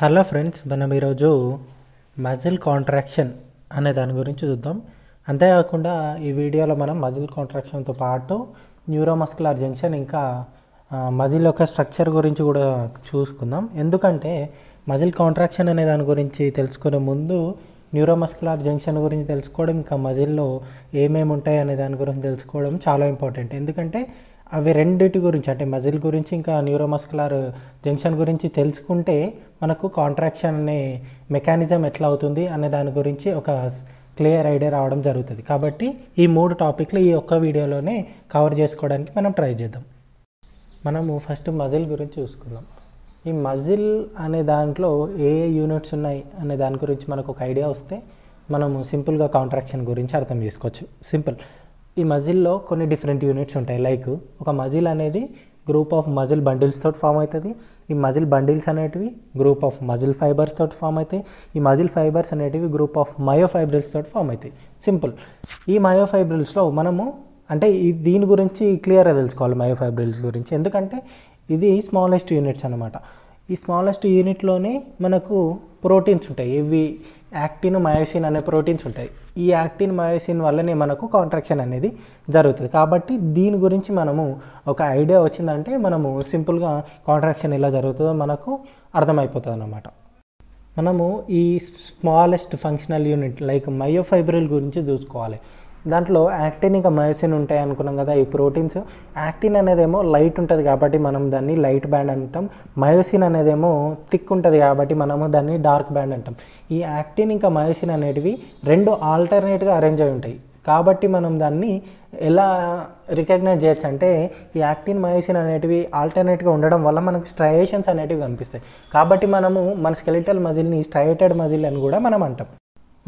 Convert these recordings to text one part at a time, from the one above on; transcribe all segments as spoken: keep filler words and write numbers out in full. Hello friends, మనం ఈరోజు muscle contraction అనే దాని గురించి చూద్దాం. అంతేకాకుండా ఈ వీడియోలో మనం మజిల్ కాంట్రాక్షన్తో పాటు న్యూరోమస్కులర్ జంక్షన్ ఇంకా మజిల్ యొక్క స్ట్రక్చర్ గురించి కూడా చూసుకుందాం. ఎందుకంటే మజిల్ కాంట్రాక్షన్ అనే దాని గురించి తెలుసుకునే ముందు న్యూరోమస్కులర్ జంక్షన్ గురించి తెలుసుకోవడం ఇంకా మజిల్లో ఏమేమి ఉంటాయి అనే దాని గురించి తెలుసుకోవడం చాలా ఇంపార్టెంట్. ఎందుకంటే అవి రెండిటి గురించి అంటే మజిల్ గురించి ఇంకా న్యూరోమస్కులర్ జంక్షన్ గురించి తెలుసుకుంటే మనకు కాంట్రాక్షన్ అనే మెకానిజం ఎట్లా అవుతుంది అనే దాని గురించి ఒక క్లియర్ ఐడియా రావడం జరుగుతుంది. కాబట్టి ఈ మూడు టాపిక్లు ఈ ఒక్క వీడియోలోనే కవర్ చేసుకోవడానికి మనం ట్రై చేద్దాం. మనము ఫస్ట్ మజిల్ గురించి చూసుకుందాం. ఈ మజిల్ అనే దాంట్లో ఏ యూనిట్స్ ఉన్నాయి అనే దాని గురించి మనకు ఒక ఐడియా వస్తే మనము సింపుల్గా కాంట్రాక్షన్ గురించి అర్థం చేసుకోవచ్చు. సింపుల్. ఈ మజిల్లో కొన్ని డిఫరెంట్ యూనిట్స్ ఉంటాయి. లైక్ ఒక మజిల్ అనేది గ్రూప్ ఆఫ్ మజిల్ బండిల్స్ తోటి ఫామ్ అవుతుంది. ఈ మజిల్ బండిల్స్ అనేటివి గ్రూప్ ఆఫ్ మజిల్ ఫైబర్స్ తోటి ఫామ్ అవుతాయి. ఈ మజిల్ ఫైబర్స్ అనేటివి గ్రూప్ ఆఫ్ మయోఫైబ్రిల్స్ తోటి ఫామ్ అవుతాయి. సింపుల్. ఈ మయోఫైబ్రిల్స్లో మనము అంటే దీని గురించి క్లియర్గా తెలుసుకోవాలి మయోఫైబ్రిల్స్ గురించి. ఎందుకంటే ఇది స్మాలెస్ట్ యూనిట్స్ అనమాట. ఈ స్మాలెస్ట్ యూనిట్లోనే మనకు ప్రోటీన్స్ ఉంటాయి. ఇవి యాక్టిన్, మయోసిన్ అనే ప్రోటీన్స్ ఉంటాయి. ఈ యాక్టిన్, మయోసిన్ వల్లనే మనకు కాంట్రాక్షన్ అనేది జరుగుతుంది. కాబట్టి దీని గురించి మనము ఒక ఐడియా వచ్చిందంటే మనము సింపుల్గా కాంట్రాక్షన్ ఎలా జరుగుతుందో మనకు అర్థమైపోతుంది అన్నమాట. మనము ఈ smallest functional unit like myofibril గురించి చూసుకోవాలి. దాంట్లో యాక్టిన్ ఇంకా మయోసిన్ ఉంటాయి అనుకున్నాం కదా. ఈ ప్రోటీన్స్ యాక్టిన్ అనేదేమో లైట్ ఉంటుంది కాబట్టి మనం దాన్ని లైట్ బ్యాండ్ అంటాం. మయోసిన్ అనేదేమో థిక్ ఉంటుంది కాబట్టి మనము దాన్ని డార్క్ బ్యాండ్ అంటాం. ఈ యాక్టిన్ ఇంకా మయోసిన్ అనేటివి రెండు ఆల్టర్నేట్గా అరేంజ్ అయి ఉంటాయి. కాబట్టి మనం దాన్ని ఎలా రికగ్నైజ్ చేయొచ్చు అంటే ఈ యాక్టిన్, మయోసిన్ అనేటివి ఆల్టర్నేట్గా ఉండడం వల్ల మనకు స్ట్రయేషన్స్ అనేటివి కనిపిస్తాయి. కాబట్టి మనము మన స్కెలిటల్ మజిల్ని స్ట్రయేటెడ్ మజిల్ అని కూడా మనం అంటాం.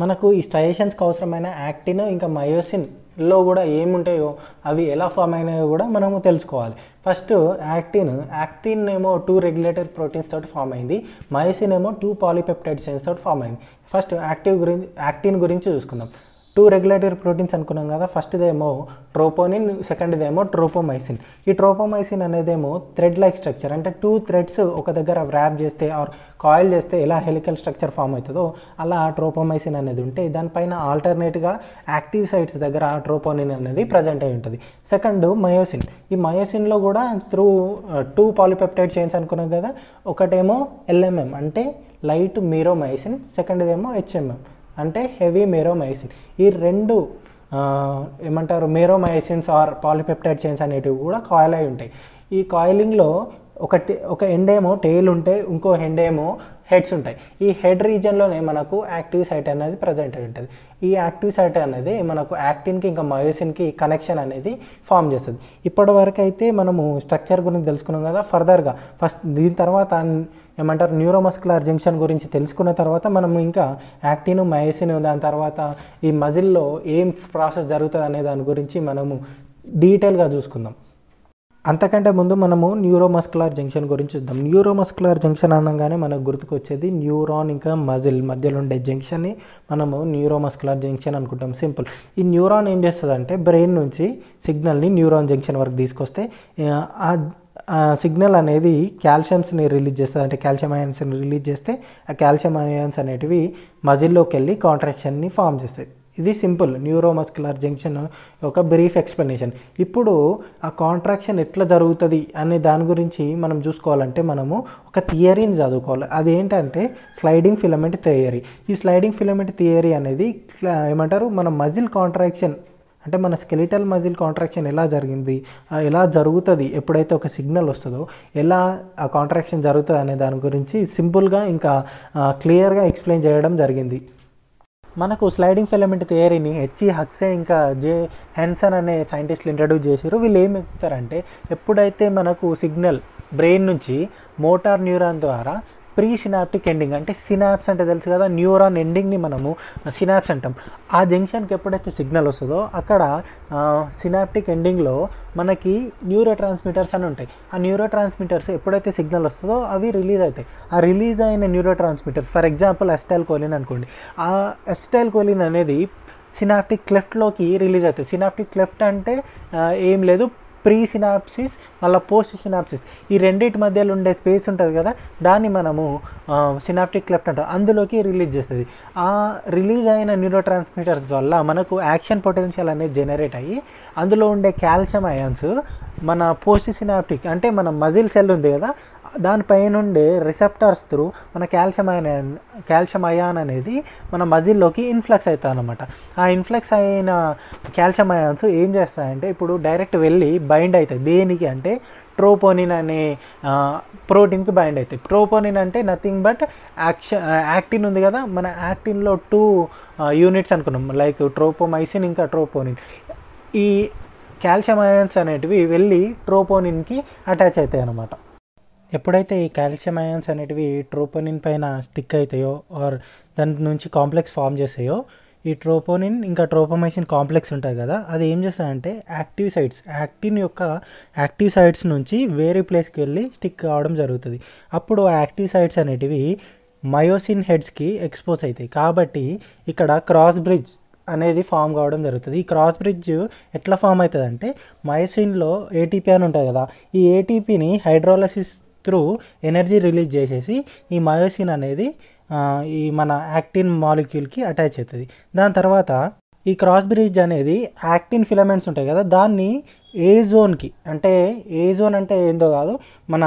మనకు ఈ స్ట్రయేషన్స్కి అవసరమైన యాక్టిన్ ఇంకా మయోసిన్లో కూడా ఏముంటాయో అవి ఎలా ఫామ్ అయినాయో కూడా మనము తెలుసుకోవాలి. First actin. యాక్టిన్ ఏమో టూ రెగ్యులేటర్ ప్రోటీన్స్ తోటి ఫామ్ అయింది. మయోసిన్ ఏమో టూ పాలీపెప్టైడ్ చైన్స్ తోటి ఫామ్ అయింది. ఫస్ట్ యాక్టివ్ గురించి యాక్టిన్ గురించి చూసుకుందాం. టూ రెగ్యులేటర్ ప్రోటీన్స్ అనుకున్నాం కదా. ఫస్ట్దేమో ట్రోపోనిన్, సెకండ్దేమో ట్రోపోమైసిన్. ఈ ట్రోపోమైసిన్ అనేదేమో థ్రెడ్ లైక్ స్ట్రక్చర్. అంటే టూ థ్రెడ్స్ ఒక దగ్గర ర్యాప్ చేస్తే ఆర్ కాయిల్ చేస్తే ఎలా హెలికల్ స్ట్రక్చర్ ఫామ్ అవుతుందో అలా ట్రోపోమైసిన్ అనేది ఉంటే దానిపైన ఆల్టర్నేట్గా యాక్టివ్ సైట్స్ దగ్గర ట్రోపోనిన్ అనేది ప్రజెంట్ అయి ఉంటుంది. Second myosin. ఈ మయోసిన్లో కూడా త్రూ టూ పాలిపెప్టైడ్ చైన్స్ అనుకున్నాం కదా. ఒకటేమో ఎల్ఎంఎం అంటే లైట్ మీరోమైసిన్, సెకండ్దేమో హెచ్ఎంఎం అంటే హెవీ మేరోమైసిన్. ఈ రెండు ఏమంటారు మేరోమైసిన్స్ ఆర్ పాలిపెప్టైడ్ చైన్స్ అనేటివి కూడా కాయిల్ అయి ఉంటాయి. ఈ కాయిలింగ్లో ఒకటి ఒక ఎండ్ ఏమో టెయిల్ ఉంటాయి, ఇంకో ఎండ్ ఏమో హెడ్స్ ఉంటాయి. ఈ హెడ్ రీజియన్లోనే మనకు యాక్టివ్ సైట్ అనేది ప్రజెంట్ అయి ఉంటుంది. ఈ యాక్టివ్ సైట్ అనేది మనకు యాక్టిన్కి ఇంకా మయోసిన్కి కనెక్షన్ అనేది ఫామ్ చేస్తుంది. ఇప్పటి వరకు అయితే మనము స్ట్రక్చర్ గురించి తెలుసుకున్నాం కదా. ఫర్దర్గా ఫస్ట్ దీని తర్వాత ఏమంటారు న్యూరోమస్కులర్ జంక్షన్ గురించి తెలుసుకున్న తర్వాత మనము ఇంకా యాక్టిన్, మయోసిన్, దాని తర్వాత ఈ మజిల్లో ఏం ప్రాసెస్ జరుగుతుంది అనే దాని గురించి మనము డీటెయిల్గా చూసుకుందాం. అంతకంటే ముందు మనము న్యూరోమస్కులర్ జంక్షన్ గురించి చూద్దాం. న్యూరోమస్కులర్ జంక్షన్ అనగానే మనకు గుర్తుకొచ్చేది న్యూరాన్ ఇంకా మజిల్ మధ్యలో ఉండే జంక్షన్ని మనము న్యూరోమస్కులర్ జంక్షన్ అనుకుంటాం. సింపుల్. ఈ న్యూరాన్ ఏం చేస్తుందంటే బ్రెయిన్ నుంచి సిగ్నల్ని న్యూరాన్ జంక్షన్ వరకు తీసుకొస్తే ఆ సిగ్నల్ అనేది కాల్షియంస్ని రిలీజ్ చేస్తుంది. అంటే కాల్షియం అయాన్స్ని రిలీజ్ చేస్తే ఆ కాల్షియం అయాన్స్ అనేటివి మజిల్లోకి వెళ్ళి కాంట్రాక్షన్ని ఫామ్ చేస్తాయి. ఇది సింపుల్ న్యూరోమస్కులర్ జంక్షన్ ఒక బ్రీఫ్ ఎక్స్ప్లెనేషన్. ఇప్పుడు ఆ కాంట్రాక్షన్ ఎట్లా జరుగుతుంది అనే దాని గురించి మనం చూసుకోవాలంటే మనము ఒక థియరీని చదువుకోవాలి. అదేంటంటే స్లైడింగ్ ఫిలమెంట్ థియరీ. ఈ స్లైడింగ్ ఫిలమెంట్ థియరీ అనేది ఏమంటారు మన మజిల్ కాంట్రాక్షన్ అంటే మన స్కెలిటల్ మజిల్ కాంట్రాక్షన్ ఎలా జరిగింది, ఎలా జరుగుతుంది, ఎప్పుడైతే ఒక సిగ్నల్ వస్తుందో ఎలా ఆ కాంట్రాక్షన్ జరుగుతుంది అనే దాని గురించి సింపుల్గా ఇంకా క్లియర్గా ఎక్స్ప్లెయిన్ చేయడం జరిగింది. మనకు స్లైడింగ్ ఫిలమెంట్ థియరీని హెచ్. హక్సే ఇంకా జే. హెన్సన్ అనే సైంటిస్టులు ఇంట్రడ్యూస్ చేశారు. వీళ్ళు ఏం చెప్తారంటే ఎప్పుడైతే మనకు సిగ్నల్ బ్రెయిన్ నుంచి మోటార్ న్యూరాన్ ద్వారా ప్రీ సినాప్టిక్ ఎండింగ్ అంటే సినాప్స్ అంటే తెలుసు కదా, న్యూరాన్ ఎండింగ్ని మనము సినాప్స్ అంటాం. ఆ జంక్షన్కి ఎప్పుడైతే సిగ్నల్ వస్తుందో అక్కడ సినాప్టిక్ ఎండింగ్లో మనకి న్యూరో ట్రాన్స్మిటర్స్ అని ఉంటాయి. ఆ న్యూరో ట్రాన్స్మిటర్స్ ఎప్పుడైతే సిగ్నల్ వస్తుందో అవి రిలీజ్ అవుతాయి. ఆ రిలీజ్ అయిన neurotransmitters for example acetylcholine అనుకోండి. ఆ అసిటైల్కోలిన్ అనేది సినాప్టిక్ క్లెఫ్ట్లోకి రిలీజ్ అవుతుంది. సినాప్టిక్ క్లెఫ్ట్ అంటే ఏం లేదు ప్రీ సినాప్సిస్ అలా పోస్ట్ సినాప్సిస్ ఈ రెండిటి మధ్యలో ఉండే స్పేస్ ఉంటుంది కదా దాన్ని మనము సినాప్టిక్ క్లెఫ్ట్ అంటాం. అందులోకి రిలీజ్ చేస్తుంది. ఆ రిలీజ్ అయిన న్యూరో ట్రాన్స్మిటర్స్ వల్ల మనకు యాక్షన్ పొటెన్షియల్ అనేది జనరేట్ అయ్యి అందులో ఉండే కాల్షియం అయాన్స్ మన పోస్ట్ సినాప్టిక్ అంటే మన మజిల్ సెల్ ఉంది కదా దానిపైన ఉండే రిసెప్టర్స్ త్రూ మన కాల్షియం అయాన్ కాల్షియం అయాన్ అనేది మన మజిల్లోకి ఇన్ఫ్లక్స్ అవుతుంది అనమాట. ఆ ఇన్ఫ్లక్స్ అయిన కాల్షియం అయాన్స్ ఏం చేస్తాయంటే ఇప్పుడు డైరెక్ట్ వెళ్ళి బైండ్ అవుతాయి. దేనికి అంటే ట్రోపోనిన్ అనే ప్రోటీన్కి బైండ్ అవుతాయి. ట్రోపోనిన్ అంటే నథింగ్ బట్ యాక్షన్ యాక్టిన్ ఉంది కదా మన యాక్టిన్లో టూ యూనిట్స్ అనుకున్నాం లైక్ ట్రోపోమైసిన్ ఇంకా ట్రోపోనిన్. ఈ కాల్షియం అయాన్స్ అనేటివి వెళ్ళి ట్రోపోనిన్కి అటాచ్ అవుతాయి అన్నమాట. ఎప్పుడైతే ఈ కాల్షియం అయాన్స్ అనేటివి ట్రోపోనిన్ పైన స్టిక్ అవుతాయో ఆర్ దాని నుంచి కాంప్లెక్స్ ఫామ్ చేస్తాయో ఈ ట్రోపోనిన్ ఇంకా ట్రోపోమైసిన్ కాంప్లెక్స్ ఉంటుంది కదా అది ఏం చేస్తాయంటే యాక్టివ్ సైట్స్ యాక్టిన్ యొక్క యాక్టివ్ సైట్స్ నుంచి వేరే ప్లేస్కి వెళ్ళి స్టిక్ కావడం జరుగుతుంది. అప్పుడు ఆ యాక్టివ్ సైట్స్ అనేటివి మయోసిన్ హెడ్స్కి ఎక్స్పోజ్ అవుతాయి. కాబట్టి ఇక్కడ క్రాస్ బ్రిడ్జ్ అనేది ఫామ్ కావడం జరుగుతుంది. ఈ క్రాస్ బ్రిడ్జ్ ఎట్లా ఫామ్ అవుతుంది అంటే మయోసిన్లో ఏటీపీ అని ఉంటుంది కదా ఈ ఏటీపీని హైడ్రోలసిస్ త్రూ ఎనర్జీ రిలీజ్ చేసేసి ఈ మయోసిన్ అనేది ఈ మన యాక్టిన్ మాలిక్యూల్కి అటాచ్ అవుతుంది. దాని తర్వాత ఈ క్రాస్ బ్రిడ్జ్ అనేది యాక్టిన్ ఫిలమెంట్స్ ఉంటాయి కదా దాన్ని ఏ జోన్కి అంటే ఏ జోన్ అంటే ఏందో కాదు మన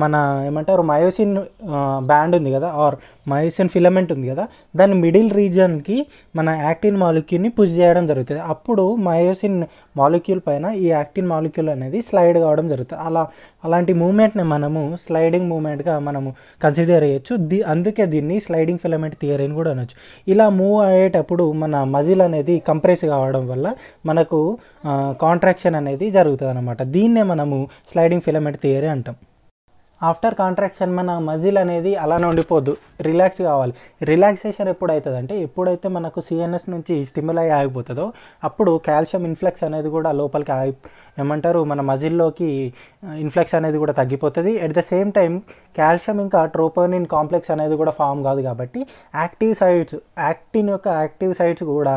మన ఏమంటారు మయోసిన్ బ్యాండ్ ఉంది కదా ఆర్ మయోసిన్ ఫిలమెంట్ ఉంది కదా దాని మిడిల్ రీజియన్కి మన యాక్టిన్ మాలిక్యూల్ని పుష్ చేయడం జరుగుతుంది. అప్పుడు మయోసిన్ మాలిక్యూల్ పైన ఈ యాక్టిన్ మాలిక్యూల్ అనేది స్లైడ్ కావడం జరుగుతుంది. అలా అలాంటి మూమెంట్ని మనము స్లైడింగ్ మూమెంట్గా మనము కన్సిడర్ చేయొచ్చు. దీ అందుకే దీన్ని స్లైడింగ్ ఫిలమెంట్ థియరీ అని కూడా అనొచ్చు. ఇలా మూవ్ అయ్యేటప్పుడు మన మజిల్ అనేది కంప్రెస్ కావడం వల్ల మనకు కాంట్రాక్షన్ అనేది జరుగుతుంది అన్నమాట. దీన్నే మనము స్లైడింగ్ ఫిలమెంట్ థియరీ అంటాం. ఆఫ్టర్ కాంట్రాక్షన్ మన మజిల్ అనేది అలానే ఉండిపోద్దు రిలాక్స్ కావాలి. రిలాక్సేషన్ ఎప్పుడైతుంది అంటే ఎప్పుడైతే మనకు సిఎన్ఎస్ నుంచి స్టిమ్యులై ఆగిపోతుందో అప్పుడు కాల్షియం ఇన్ఫ్లక్స్ అనేది కూడా లోపలికి ఆగి ఏమంటారు మన మజిల్లోకి ఇన్ఫ్లక్స్ అనేది కూడా తగ్గిపోతుంది. At the same time calcium ఇంకా ట్రోపోనిన్ కాంప్లెక్స్ అనేది కూడా ఫామ్ కాదు కాబట్టి యాక్టివ్ సైట్స్ యాక్టిన్ యొక్క యాక్టివ్ సైట్స్ కూడా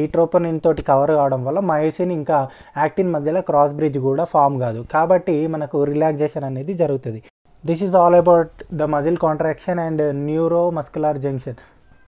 ఈ ట్రోపోనిన్ తోటి కవర్ కావడం వల్ల మయోసిన్ ఇంకా యాక్టిన్ మధ్యలో క్రాస్ బ్రిడ్జ్ కూడా ఫామ్ కాదు కాబట్టి మనకు రిలాక్సేషన్ అనేది జరుగుతుంది. This is all about the muscle contraction and neuromuscular junction.